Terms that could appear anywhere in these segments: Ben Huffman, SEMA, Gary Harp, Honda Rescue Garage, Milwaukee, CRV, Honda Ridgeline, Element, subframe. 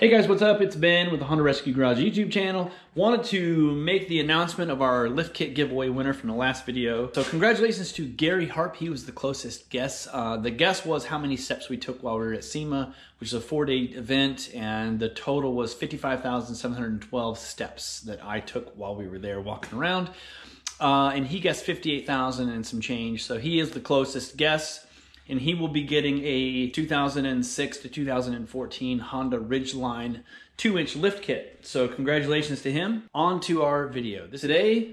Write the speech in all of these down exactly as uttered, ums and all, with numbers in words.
Hey guys, what's up? It's Ben with the Honda Rescue Garage YouTube channel. Wanted to make the announcement of our lift kit giveaway winner from the last video. So congratulations to Gary Harp. He was the closest guess. Uh, the guess was how many steps we took while we were at SEMA, which is a four-day event, and the total was fifty-five thousand seven hundred twelve steps that I took while we were there walking around. Uh, and he guessed fifty-eight thousand and some change. So he is the closest guess. And he will be getting a two thousand six to two thousand fourteen Honda Ridgeline two inch lift kit. So congratulations to him. On to our video. This, today,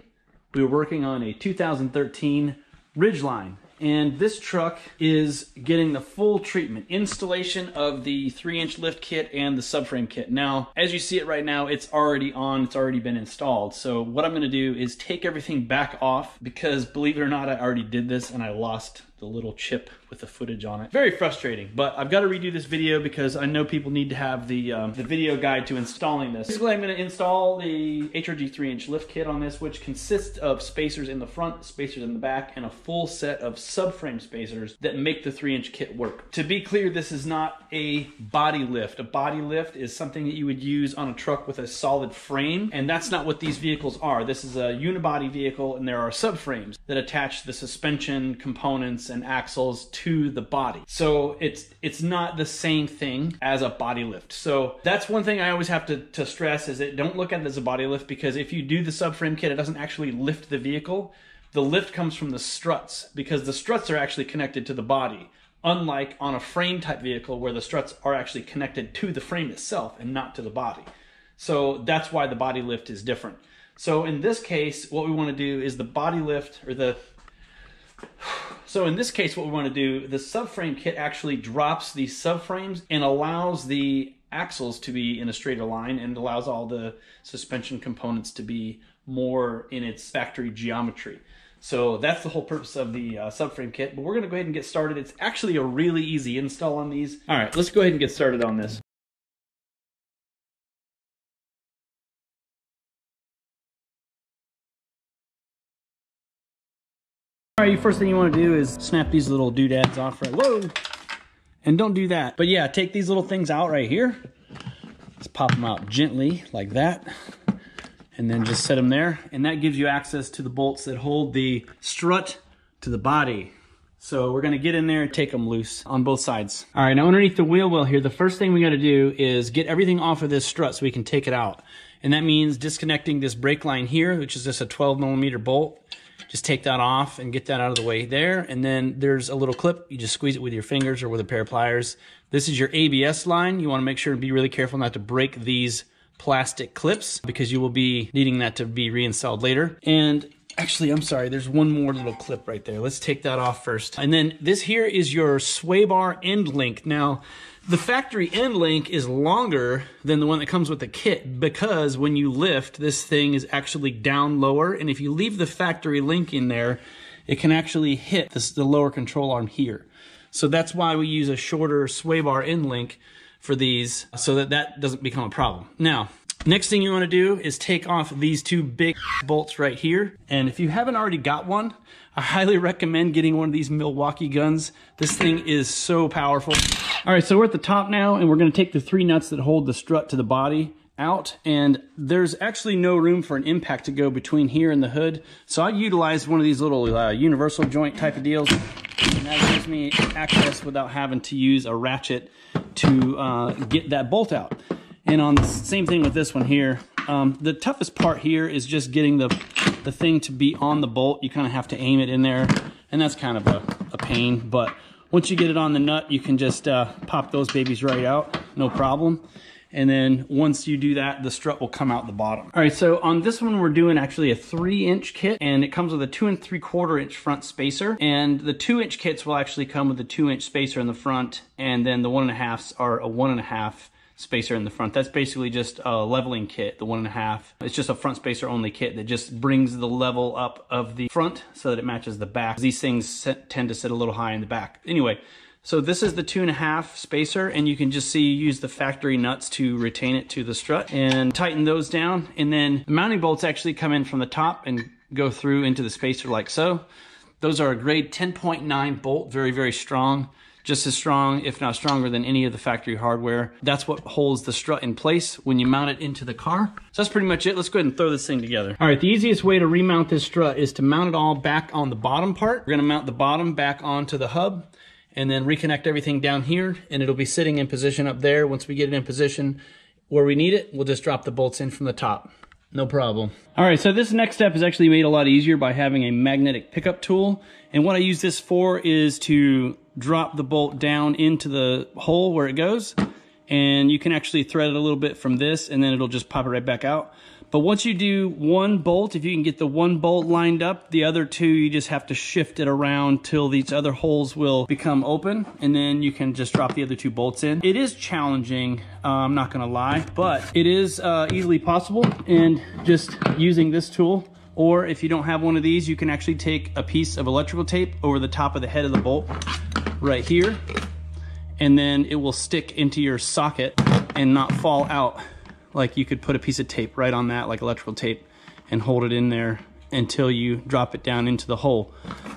we were working on a two thousand thirteen Ridgeline. And this truck is getting the full treatment. Installation of the three inch lift kit and the subframe kit. Now, as you see it right now, it's already on. It's already been installed. So what I'm going to do is take everything back off because, believe it or not, I already did this and I lost the little chip with the footage on it. Very frustrating, but I've got to redo this video because I know people need to have the um, the video guide to installing this. Basically, I'm going to install the H R G three inch lift kit on this, which consists of spacers in the front, spacers in the back, and a full set of subframe spacers that make the three inch kit work. To be clear, this is not a body lift. A body lift is something that you would use on a truck with a solid frame, and that's not what these vehicles are. This is a unibody vehicle, and there are subframes that attach the suspension components and axles to the body. So it's it's not the same thing as a body lift. So that's one thing I always have to, to stress is that don't look at it as a body lift, because if you do the subframe kit, it doesn't actually lift the vehicle. The lift comes from the struts, because the struts are actually connected to the body. Unlike on a frame type vehicle where the struts are actually connected to the frame itself and not to the body. So that's why the body lift is different. So in this case, what we want to do is the body lift or the So in this case, what we want to do, the subframe kit actually drops the subframes and allows the axles to be in a straighter line and allows all the suspension components to be more in its factory geometry. So that's the whole purpose of the uh, subframe kit, but we're going to go ahead and get started. It's actually a really easy install on these. All right, let's go ahead and get started on this. All right, first thing you want to do is snap these little doodads off, right? Whoa! And don't do that. But yeah, take these little things out right here. Just pop them out gently like that. And then just set them there. And that gives you access to the bolts that hold the strut to the body. So we're going to get in there and take them loose on both sides. All right, now underneath the wheel well here, the first thing we got to do is get everything off of this strut so we can take it out. And that means disconnecting this brake line here, which is just a twelve millimeter bolt. Just take that off and get that out of the way there. And then there's a little clip. You just squeeze it with your fingers or with a pair of pliers. This is your A B S line. You want to make sure and be really careful not to break these plastic clips because you will be needing that to be reinstalled later. And actually, I'm sorry, there's one more little clip right there. Let's take that off first. And then this here is your sway bar end link. Now, the factory end link is longer than the one that comes with the kit because when you lift, this thing is actually down lower. And if you leave the factory link in there, it can actually hit this, the lower control arm here. So that's why we use a shorter sway bar end link for these so that that doesn't become a problem. Now, next thing you want to do is take off these two big bolts right here. And if you haven't already got one, I highly recommend getting one of these Milwaukee guns. This thing is so powerful. All right, so we're at the top now, and we're going to take the three nuts that hold the strut to the body out. And there's actually no room for an impact to go between here and the hood. So I utilized one of these little uh, universal joint type of deals. And that gives me access without having to use a ratchet to uh, get that bolt out. And on the same thing with this one here, um, the toughest part here is just getting the, the thing to be on the bolt. You kind of have to aim it in there, and that's kind of a, a pain. But once you get it on the nut, you can just uh, pop those babies right out, no problem. And then once you do that, the strut will come out the bottom. All right, so on this one, we're doing actually a three inch kit, and it comes with a two and three quarter inch front spacer. And the two inch kits will actually come with a two inch spacer in the front, and then the one and a halves are a one and a half spacer in the front. That's basically just a leveling kit, the one and a half. It's just a front spacer only kit that just brings the level up of the front so that it matches the back. These things tend to sit a little high in the back. Anyway, so this is the two and a half spacer, and you can just see you use the factory nuts to retain it to the strut and tighten those down. And then the mounting bolts actually come in from the top and go through into the spacer like so. Those are a grade ten point nine bolt, very, very strong. just as strong, if not stronger than any of the factory hardware. That's what holds the strut in place when you mount it into the car. So that's pretty much it. Let's go ahead and throw this thing together. All right, the easiest way to remount this strut is to mount it all back on the bottom part. We're gonna mount the bottom back onto the hub and then reconnect everything down here, and it'll be sitting in position up there. Once we get it in position where we need it, we'll just drop the bolts in from the top. No problem. All right, so this next step is actually made a lot easier by having a magnetic pickup tool. And what I use this for is to drop the bolt down into the hole where it goes. And you can actually thread it a little bit from this, and then it'll just pop it right back out. But once you do one bolt, if you can get the one bolt lined up, the other two, you just have to shift it around till these other holes will become open, and then you can just drop the other two bolts in. It is challenging, uh, I'm not gonna lie, but it is uh, easily possible, and just using this tool, or if you don't have one of these, you can actually take a piece of electrical tape over the top of the head of the bolt right here, and then it will stick into your socket and not fall out. Like, you could put a piece of tape right on that, like electrical tape, and hold it in there until you drop it down into the hole.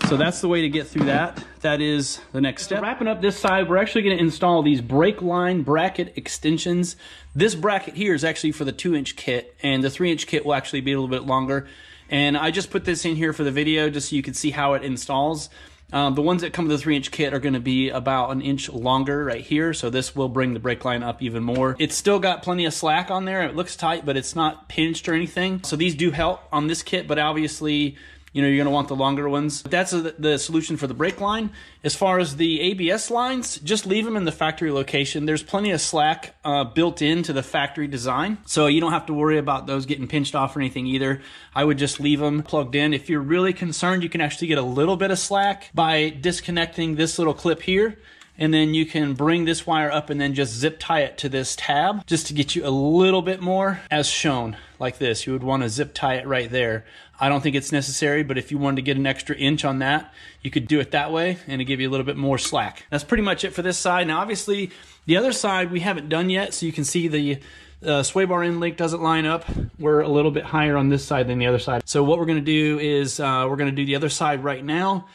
So that's the way to get through that. That is the next step. So wrapping up this side, we're actually going to install these brake line bracket extensions. This bracket here is actually for the two inch kit, and the three inch kit will actually be a little bit longer. And I just put this in here for the video just so you can see how it installs. Um, the ones that come with the three inch kit are going to be about an inch longer right here, so this will bring the brake line up even more. It's still got plenty of slack on there. It looks tight, but it's not pinched or anything. So these do help on this kit, but obviously, you know, you're going to want the longer ones. That's a, the solution for the brake line. As far as the A B S lines, just leave them in the factory location. There's plenty of slack uh, built into the factory design, so you don't have to worry about those getting pinched off or anything either. I would just leave them plugged in. If you're really concerned, you can actually get a little bit of slack by disconnecting this little clip here, and then you can bring this wire up and then just zip tie it to this tab just to get you a little bit more, as shown like this. You would want to zip tie it right there. I don't think it's necessary, but if you wanted to get an extra inch on that, you could do it that way, and it'd give you a little bit more slack. That's pretty much it for this side. Now, obviously, the other side we haven't done yet, so you can see the uh, sway bar end link doesn't line up. We're a little bit higher on this side than the other side. So what we're gonna do is uh, we're gonna do the other side right now,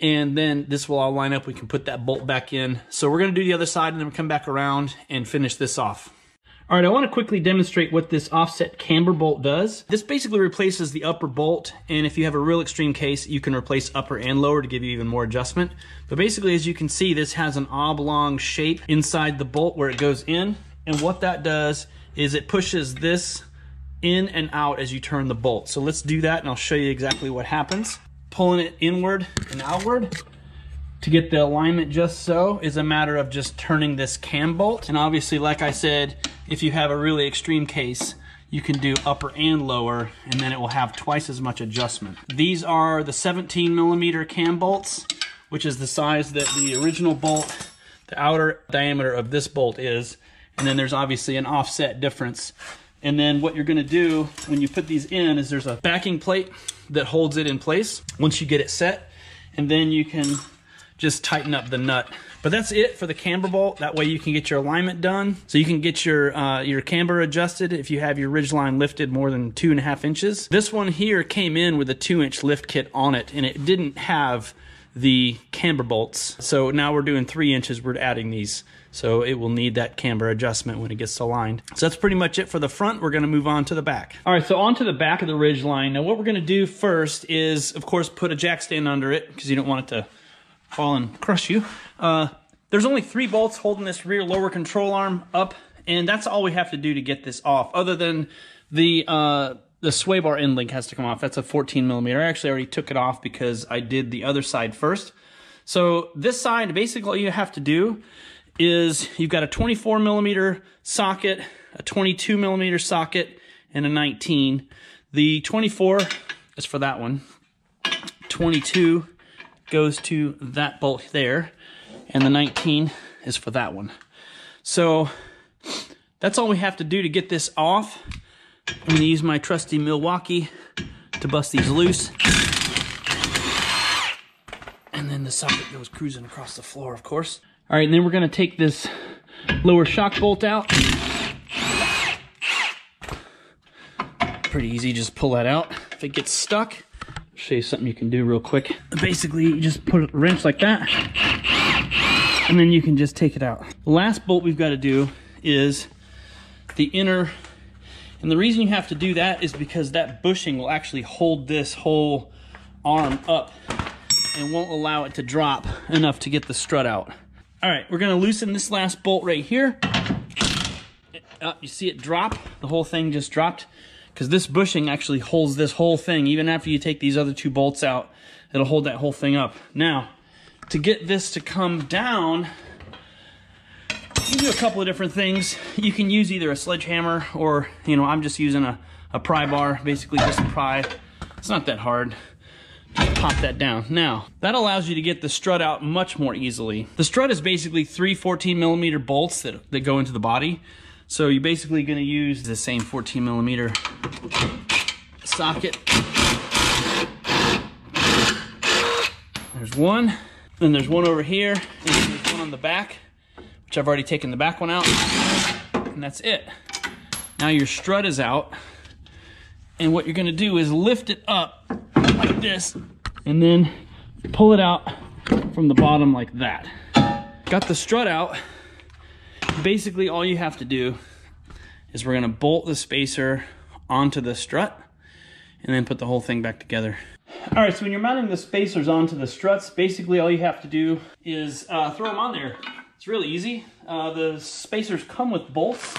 and then this will all line up. We can put that bolt back in. So we're gonna do the other side and then come back around and finish this off. All right, I want to quickly demonstrate what this offset camber bolt does. This basically replaces the upper bolt, and if you have a real extreme case, you can replace upper and lower to give you even more adjustment. But basically, as you can see, this has an oblong shape inside the bolt where it goes in, and what that does is it pushes this in and out as you turn the bolt. So let's do that, and I'll show you exactly what happens. Pulling it inward and outward to get the alignment just so is a matter of just turning this cam bolt. And obviously, like I said, if you have a really extreme case, you can do upper and lower, and then it will have twice as much adjustment. These are the seventeen millimeter cam bolts, which is the size that the original bolt, the outer diameter of this bolt is. And then there's obviously an offset difference. And then what you're gonna do when you put these in is there's a backing plate that holds it in place once you get it set. And then you can just tighten up the nut. But that's it for the camber bolt. That way you can get your alignment done. So you can get your uh, your camber adjusted if you have your Ridgeline lifted more than two and a half inches. This one here came in with a two inch lift kit on it, and it didn't have the camber bolts. So now we're doing three inches, we're adding these. So it will need that camber adjustment when it gets aligned. So that's pretty much it for the front. We're gonna move on to the back. All right, so on to the back of the Ridgeline. Now what we're gonna do first is, of course, put a jack stand under it because you don't want it to fall and crush you. Uh, there's only three bolts holding this rear lower control arm up, and that's all we have to do to get this off, other than the uh, the sway bar end link has to come off. That's a fourteen millimeter. I actually already took it off because I did the other side first. So this side, basically all you have to do is you've got a twenty-four millimeter socket, a twenty-two millimeter socket, and a nineteen. The twenty-four is for that one. twenty-two goes to that bolt there, and the nineteen is for that one. So that's all we have to do to get this off. I'm gonna use my trusty Milwaukee to bust these loose. And then the socket goes cruising across the floor, of course. All right, and then we're gonna take this lower shock bolt out. Pretty easy, just pull that out. If it gets stuck, I'll show you something you can do real quick. Basically, you just put a wrench like that. and then you can just take it out. The last bolt we've got to do is the inner, and the reason you have to do that is because that bushing will actually hold this whole arm up and won't allow it to drop enough to get the strut out. All right, we're gonna loosen this last bolt right here. Uh, you see it drop, the whole thing just dropped, because this bushing actually holds this whole thing. Even after you take these other two bolts out, it'll hold that whole thing up. Now, to get this to come down, you can do a couple of different things. You can use either a sledgehammer or, you know, I'm just using a, a pry bar, basically just a pry. It's not that hard. Just pop that down. Now, that allows you to get the strut out much more easily. The strut is basically three fourteen millimeter bolts that, that go into the body. So you're basically gonna use the same fourteen millimeter socket. There's one, then there's one over here, and there's one on the back, which I've already taken the back one out, and that's it. Now your strut is out, and what you're gonna do is lift it up like this, and then pull it out from the bottom like that. Got the strut out. Basically, all you have to do is we're gonna bolt the spacer onto the strut and then put the whole thing back together. All right, so when you're mounting the spacers onto the struts, basically all you have to do is uh, throw them on there. It's really easy. Uh, the spacers come with bolts.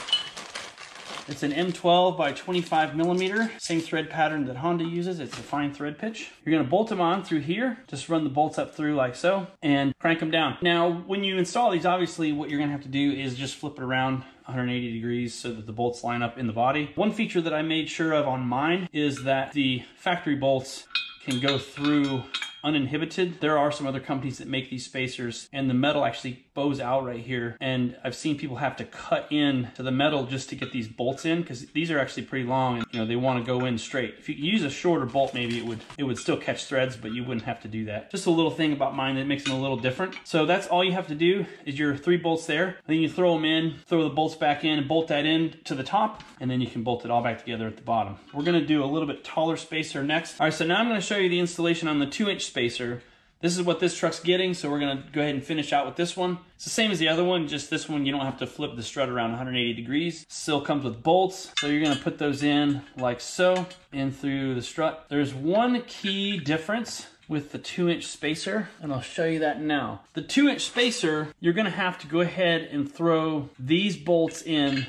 It's an M twelve by twenty-five millimeter, same thread pattern that Honda uses. It's a fine thread pitch. You're gonna bolt them on through here, just run the bolts up through like so, and crank them down. Now, when you install these, obviously what you're gonna have to do is just flip it around one hundred eighty degrees so that the bolts line up in the body. One feature that I made sure of on mine is that the factory bolts can go through uninhibited. There are some other companies that make these spacers, and the metal actually bows out right here. And I've seen people have to cut in to the metal just to get these bolts in, because these are actually pretty long, and you know they want to go in straight. If you use a shorter bolt, maybe it would it would still catch threads, but you wouldn't have to do that. Just a little thing about mine that makes them a little different. So that's all you have to do is your three bolts there. Then you throw them in, throw the bolts back in, and bolt that end to the top, and then you can bolt it all back together at the bottom. We're gonna do a little bit taller spacer next. All right, so now I'm gonna show you the installation on the two-inch spacer. This is what this truck's getting, so we're gonna go ahead and finish out with this one. It's the same as the other one, just this one you don't have to flip the strut around one hundred eighty degrees. Still comes with bolts, so you're gonna put those in like so, in through the strut. There's one key difference with the two-inch spacer, and I'll show you that now. The two-inch spacer, you're gonna have to go ahead and throw these bolts in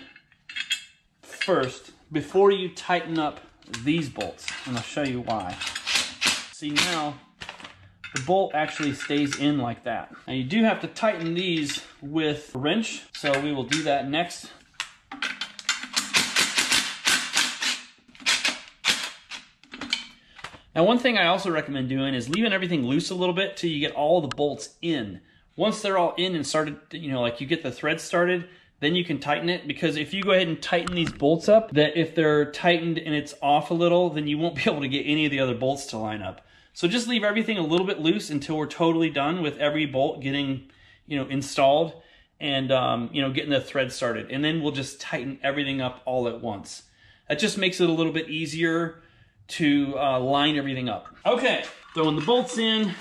first before you tighten up these bolts, and I'll show you why. See now, the bolt actually stays in like that. Now you do have to tighten these with a wrench, so we will do that next. Now one thing I also recommend doing is leaving everything loose a little bit till you get all the bolts in. Once they're all in and started, you know, like you get the thread started, then you can tighten it, because if you go ahead and tighten these bolts up, that if they're tightened and it's off a little, then you won't be able to get any of the other bolts to line up. So just leave everything a little bit loose until we're totally done with every bolt getting, you know, installed and, um, you know, getting the thread started. And then we'll just tighten everything up all at once. That just makes it a little bit easier to uh, line everything up. Okay, throwing the bolts in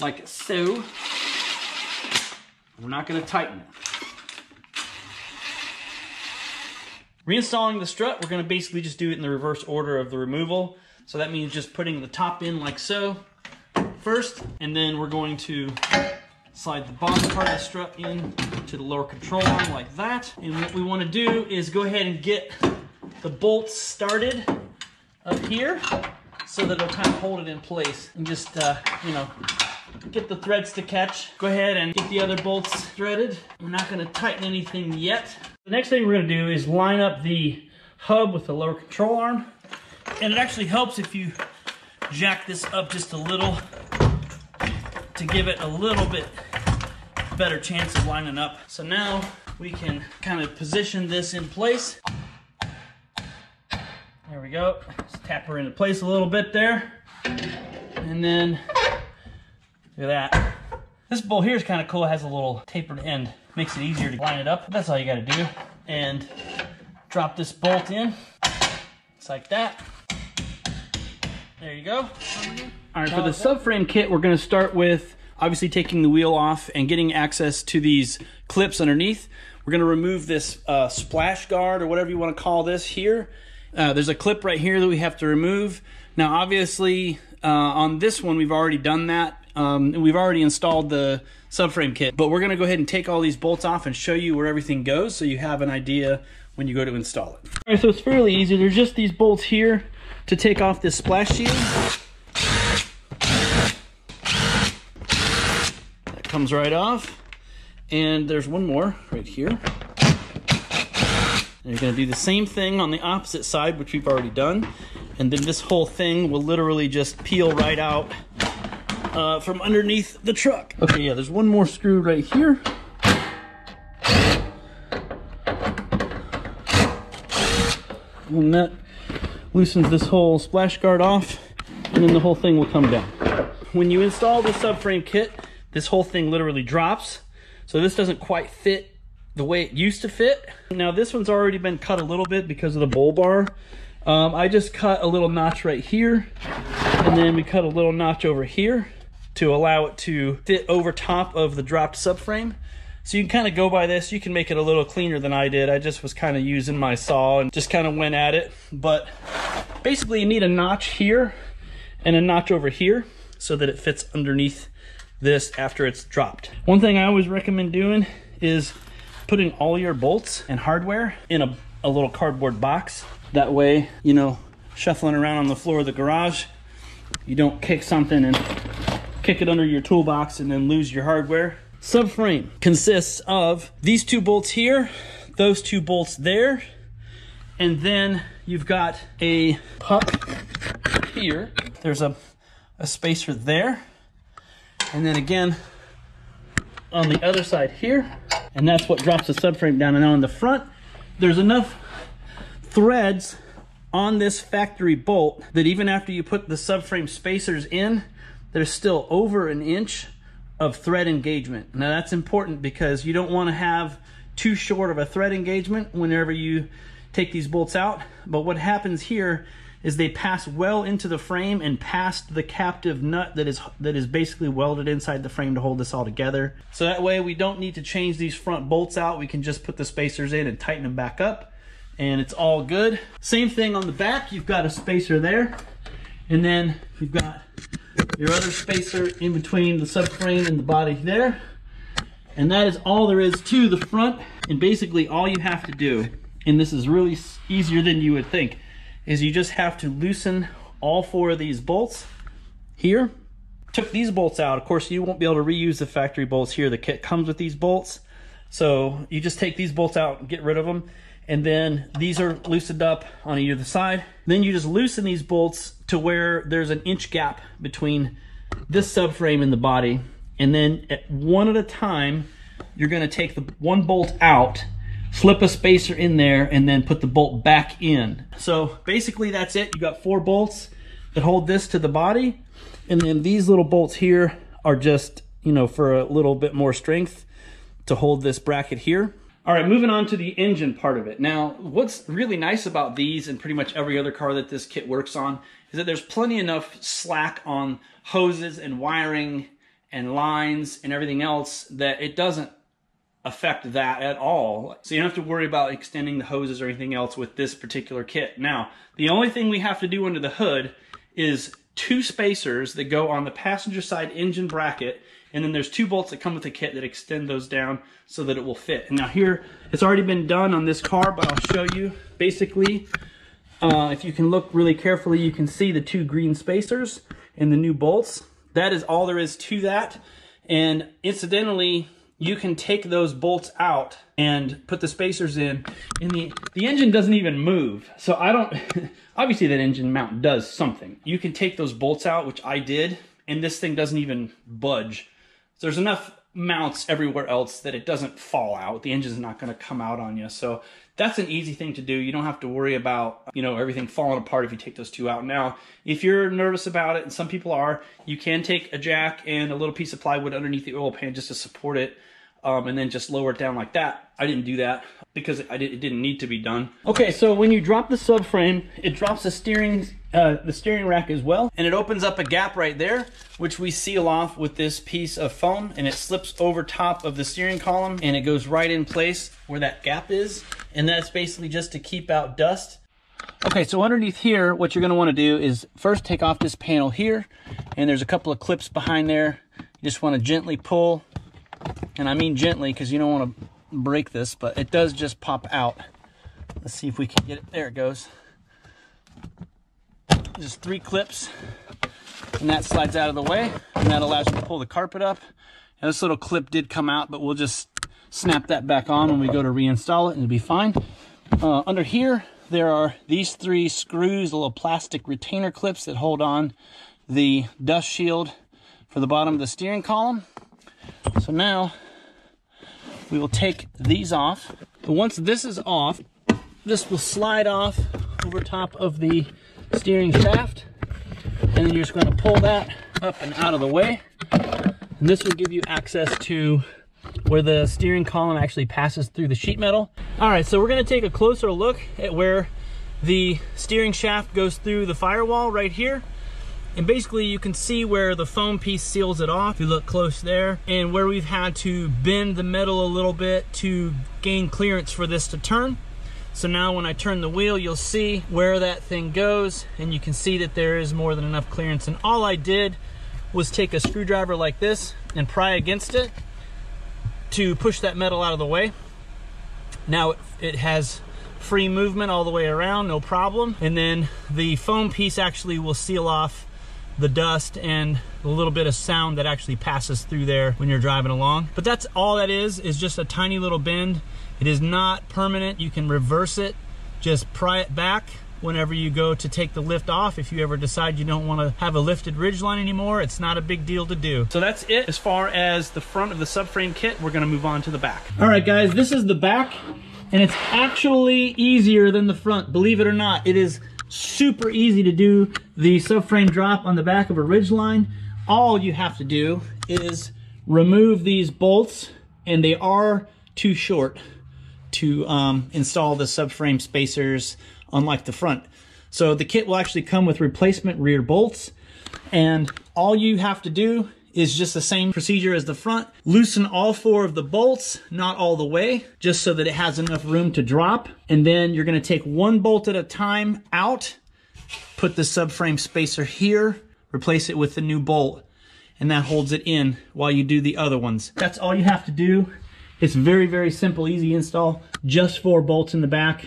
like so. We're not gonna tighten it. Reinstalling the strut, we're gonna basically just do it in the reverse order of the removal. So that means just putting the top in like so first, and then we're going to slide the bottom part of the strut in to the lower control arm like that. And what we wanna do is go ahead and get the bolts started up here so that it'll kind of hold it in place and just, uh, you know, get the threads to catch. Go ahead and get the other bolts threaded. We're not gonna tighten anything yet. The next thing we're gonna do is line up the hub with the lower control arm. And it actually helps if you jack this up just a little to give it a little bit better chance of lining up. So now we can kind of position this in place. There we go. Just tap her into place a little bit there. And then, look at that. This bolt here is kind of cool. It has a little tapered end. Makes it easier to line it up. That's all you got to do. And drop this bolt in. It's like that. There you go. All right, for the subframe kit, we're gonna start with obviously taking the wheel off and getting access to these clips underneath. We're going to remove this uh, splash guard or whatever you want to call this here. Uh, there's a clip right here that we have to remove. Now obviously uh, on this one we've already done that. Um, we've already installed the subframe kit, but we're going to go ahead and take all these bolts off and show you where everything goes so you have an idea when you go to install it. All right, so it's fairly easy. There's just these bolts here to take off this splash shield. That comes right off. And there's one more right here. And you're going to do the same thing on the opposite side, which we've already done. And then this whole thing will literally just peel right out uh, from underneath the truck. Okay, yeah, there's one more screw right here. And that loosens this whole splash guard off, and then the whole thing will come down. When you install the subframe kit, this whole thing literally drops. So this doesn't quite fit the way it used to fit. Now this one's already been cut a little bit because of the bull bar. Um, I just cut a little notch right here, and then we cut a little notch over here to allow it to fit over top of the dropped subframe. So you can kind of go by this. You can make it a little cleaner than I did. I just was kind of using my saw and just kind of went at it. But basically you need a notch here and a notch over here so that it fits underneath this after it's dropped. One thing I always recommend doing is putting all your bolts and hardware in a, a little cardboard box. That way, you know, shuffling around on the floor of the garage, you don't kick something and kick it under your toolbox and then lose your hardware. Subframe consists of these two bolts here, those two bolts there, and then you've got a puck here. There's a, a spacer there. And then again, on the other side here, and that's what drops the subframe down. And now on the front, there's enough threads on this factory bolt that even after you put the subframe spacers in, there's still over an inch of thread engagement. Now that's important because you don't want to have too short of a thread engagement whenever you take these bolts out. But what happens here is they pass well into the frame and past the captive nut that is that is basically welded inside the frame to hold this all together. So that way we don't need to change these front bolts out. We can just put the spacers in and tighten them back up, and it's all good. Same thing on the back. You've got a spacer there, and then you've got your other spacer in between the subframe and the body there. And that is all there is to the front. And basically all you have to do, and this is really easier than you would think, is you just have to loosen all four of these bolts here. Took these bolts out. Of course, you won't be able to reuse the factory bolts here. The kit comes with these bolts. So you just take these bolts out and get rid of them. And then these are loosened up on either side. Then you just loosen these bolts to where there's an inch gap between this subframe and the body. And then at one at a time, you're gonna take the one bolt out, slip a spacer in there, and then put the bolt back in. So basically that's it. You got four bolts that hold this to the body, and then these little bolts here are just, you know, for a little bit more strength to hold this bracket here. All right, moving on to the engine part of it. Now, what's really nice about these and pretty much every other car that this kit works on is that there's plenty enough slack on hoses and wiring and lines and everything else that it doesn't affect that at all. So you don't have to worry about extending the hoses or anything else with this particular kit. Now, the only thing we have to do under the hood is two spacers that go on the passenger side engine bracket, and then there's two bolts that come with the kit that extend those down so that it will fit. And now here, it's already been done on this car, but I'll show you. Basically, uh, if you can look really carefully, you can see the two green spacers and the new bolts. That is all there is to that. And incidentally, you can take those bolts out and put the spacers in, and the, the engine doesn't even move. So I don't, obviously that engine mount does something. You can take those bolts out, which I did, and this thing doesn't even budge. So there's enough mounts everywhere else that it doesn't fall out. The engine's not gonna come out on you. So that's an easy thing to do. You don't have to worry about, you know, everything falling apart if you take those two out. Now, if you're nervous about it, and some people are, you can take a jack and a little piece of plywood underneath the oil pan just to support it. um, and then just lower it down like that. I didn't do that because I did, it didn't need to be done. Okay, so when you drop the subframe, it drops the steering, uh, the steering rack as well, and it opens up a gap right there, which we seal off with this piece of foam, and it slips over top of the steering column, and it goes right in place where that gap is, and that's basically just to keep out dust. Okay, so underneath here, what you're going to want to do is first take off this panel here, and there's a couple of clips behind there. You just want to gently pull, and I mean gently because you don't want to break this, but it does just pop out. Let's see if we can get it. There it goes. Just three clips, and that slides out of the way, and that allows you to pull the carpet up. And this little clip did come out, but we'll just snap that back on when we go to reinstall it, and it'll be fine. Uh, under here, there are these three screws, little plastic retainer clips that hold on the dust shield for the bottom of the steering column. So now we will take these off. Once this is off, this will slide off over top of the steering shaft. And then you're just going to pull that up and out of the way. And this will give you access to where the steering column actually passes through the sheet metal. All right, so we're going to take a closer look at where the steering shaft goes through the firewall right here. And basically you can see where the foam piece seals it off, if you look close there, and where we've had to bend the metal a little bit to gain clearance for this to turn. So now when I turn the wheel, you'll see where that thing goes, and you can see that there is more than enough clearance. And all I did was take a screwdriver like this and pry against it to push that metal out of the way. Now it has free movement all the way around, no problem. And then the foam piece actually will seal off the dust and a little bit of sound that actually passes through there when you're driving along. But that's all that is, is just a tiny little bend. It is not permanent. You can reverse it, just pry it back whenever you go to take the lift off. If you ever decide you don't want to have a lifted Ridgeline anymore, it's not a big deal to do. So that's it as far as the front of the subframe kit. We're going to move on to the back. All right, guys, this is the back, and it's actually easier than the front, believe it or not. It is super easy to do the subframe drop on the back of a Ridgeline. All you have to do is remove these bolts, and they are too short to um, install the subframe spacers, unlike the front. So the kit will actually come with replacement rear bolts, and all you have to do is just the same procedure as the front. Loosen all four of the bolts, not all the way, just so that it has enough room to drop. And then you're gonna take one bolt at a time out, put the subframe spacer here, replace it with the new bolt, and that holds it in while you do the other ones. That's all you have to do. It's very, very simple, easy install. Just four bolts in the back,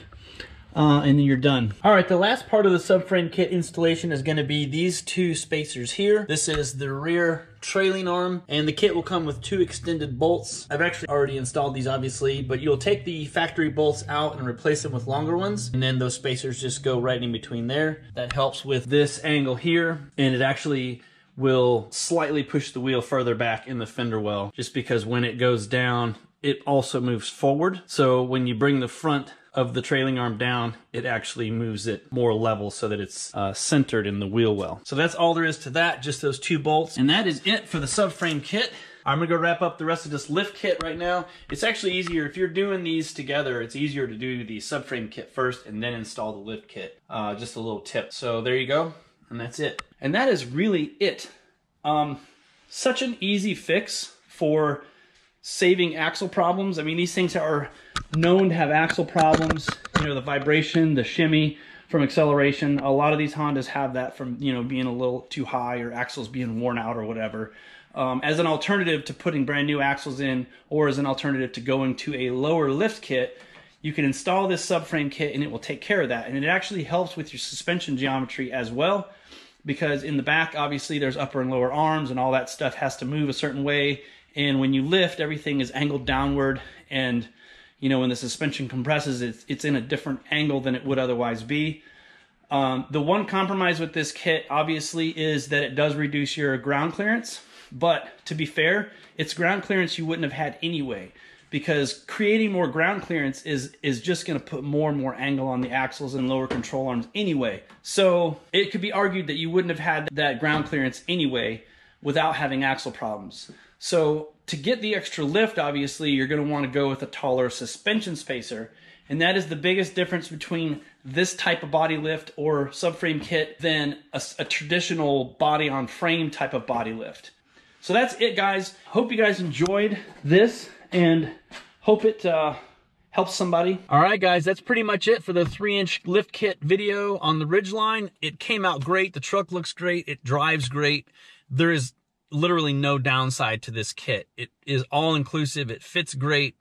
uh, and then you're done. All right, the last part of the subframe kit installation is gonna be these two spacers here. This is the rear trailing arm, and the kit will come with two extended bolts. I've actually already installed these, obviously, but you'll take the factory bolts out and replace them with longer ones, and then those spacers just go right in between there. That helps with this angle here, and it actually will slightly push the wheel further back in the fender well, just because when it goes down, it also moves forward. So when you bring the front of the trailing arm down, it actually moves it more level so that it's uh, centered in the wheel well. So that's all there is to that, just those two bolts. And that is it for the subframe kit. I'm gonna go wrap up the rest of this lift kit right now. It's actually easier, if you're doing these together, it's easier to do the subframe kit first and then install the lift kit. Uh, just a little tip. So there you go, and that's it. And that is really it. Um, such an easy fix for saving axle problems. I mean, these things are known to have axle problems, you know, the vibration, the shimmy from acceleration. A lot of these Hondas have that from, you know, being a little too high or axles being worn out or whatever. Um, as an alternative to putting brand new axles in, or as an alternative to going to a lower lift kit, you can install this subframe kit and it will take care of that. And it actually helps with your suspension geometry as well, because in the back, obviously, there's upper and lower arms and all that stuff has to move a certain way. And when you lift, everything is angled downward, and you know, when the suspension compresses, it's, it's in a different angle than it would otherwise be. Um, the one compromise with this kit, obviously, is that it does reduce your ground clearance, but to be fair, it's ground clearance you wouldn't have had anyway, because creating more ground clearance is, is just gonna put more and more angle on the axles and lower control arms anyway. So it could be argued that you wouldn't have had that ground clearance anyway without having axle problems. So to get the extra lift, obviously, you're going to want to go with a taller suspension spacer. And that is the biggest difference between this type of body lift or subframe kit than a, a traditional body on frame type of body lift. So that's it, guys. Hope you guys enjoyed this and hope it uh, helps somebody. All right, guys, that's pretty much it for the three inch lift kit video on the Ridgeline. It came out great. The truck looks great. It drives great. There is literally no downside to this kit. It is all inclusive. It fits great.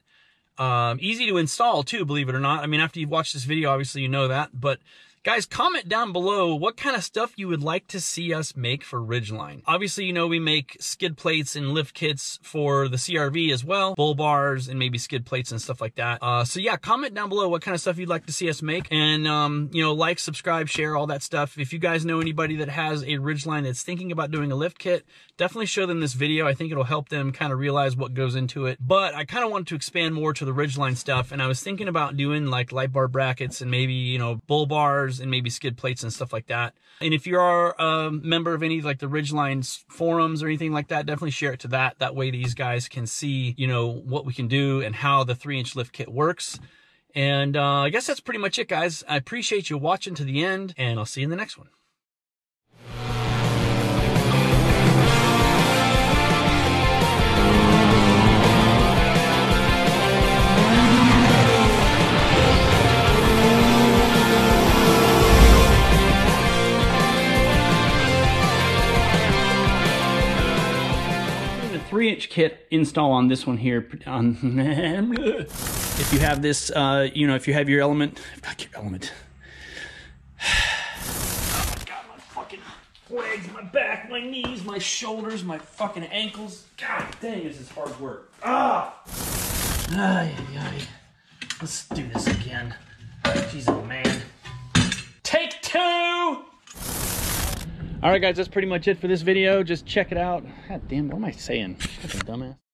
Um, easy to install too, believe it or not. I mean, after you've watched this video, obviously you know that, but guys, comment down below what kind of stuff you would like to see us make for Ridgeline. Obviously, you know, we make skid plates and lift kits for the C R V as well, bull bars and maybe skid plates and stuff like that. Uh, so yeah, comment down below what kind of stuff you'd like to see us make, and um, you know, like, subscribe, share, all that stuff. If you guys know anybody that has a Ridgeline that's thinking about doing a lift kit, definitely show them this video. I think it'll help them kind of realize what goes into it. But I kind of wanted to expand more to the Ridgeline stuff, and I was thinking about doing like light bar brackets and maybe, you know, bull bars and maybe skid plates and stuff like that. And if you are a member of any like the Ridgeline's forums or anything like that, definitely share it to that. That way these guys can see, you know, what we can do and how the three inch lift kit works. And uh, I guess that's pretty much it, guys. I appreciate you watching to the end, and I'll see you in the next one. three inch kit install on this one here. On if you have this, uh, you know, if you have your Element, not your Element. Oh my God, my fucking legs, my back, my knees, my shoulders, my fucking ankles. God dang, this is hard work. Ah, ay, ay. Let's do this again. Jeez, oh man. Take two. All right, guys, that's pretty much it for this video. Just check it out. God damn, what am I saying? Fucking dumbass.